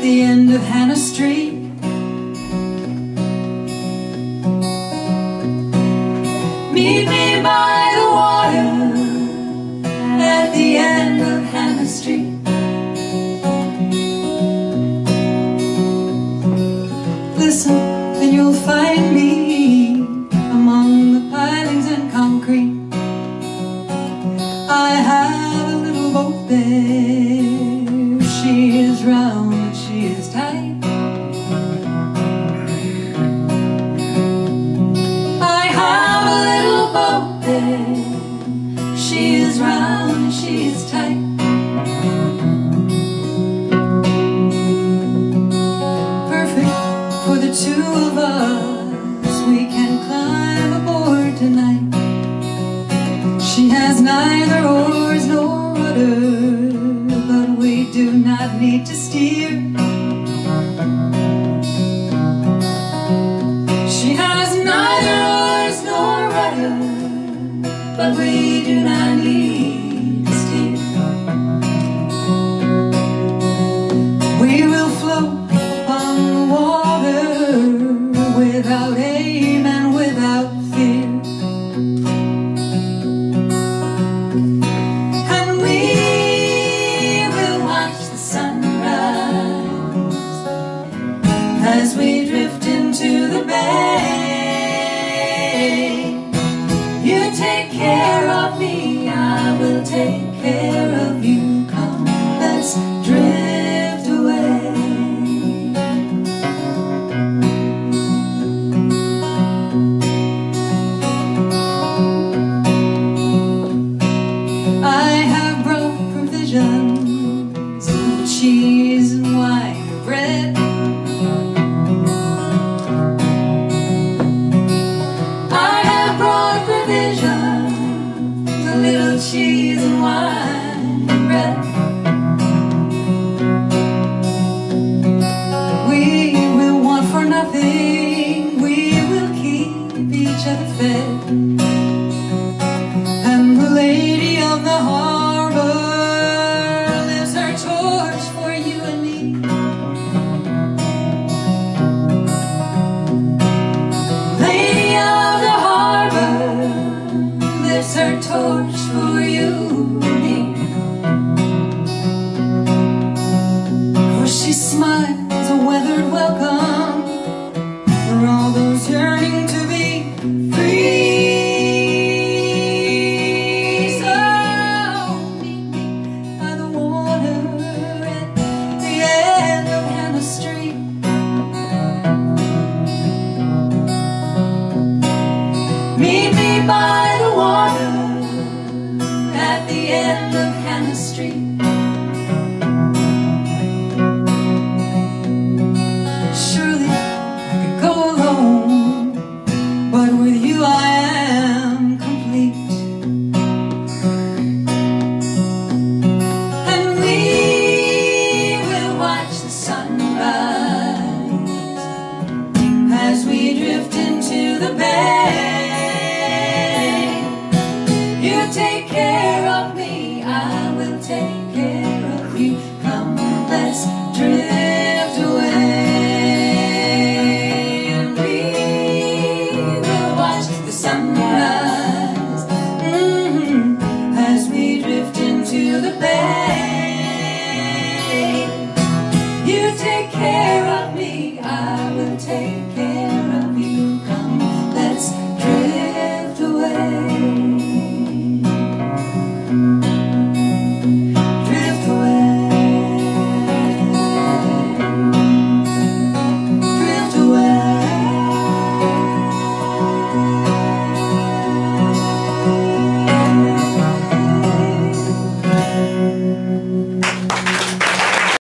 at the end of Hannah Street. Meet me by the water at the end of Hannah Street. Listen and you'll find me among the pilings and concrete. I have a little boat there. She is round and she is tight. I have a little boat there. She is round and she is tight. Perfect for the two of us. We can climb aboard tonight. She has neither oars nor rudder, but we do not need to steer. She has neither oars nor rudder, but we do not need to steer. We will float upon the water without aim and without fear. As we drift into the bay, you take care of me, I will take care of you. Come, let's drift away. I have brought provisions, cheese and wine and bread. A little cheese and wine and bread. We will want for nothing. We will keep each other fed. And the lady of the harbor lives her torch for you and me. Lady of the harbor lives her torch for you and me. For she smiles a weathered welcome for all those yearning to be free. So meet me by the water at the end of Hannah Street. Meet me by the water at the end of Hannah Street. Surely I could go alone, but with you I am complete. And we will watch the sunrise as we drift into the bay. You take care of me, I will take care of you. Come, let's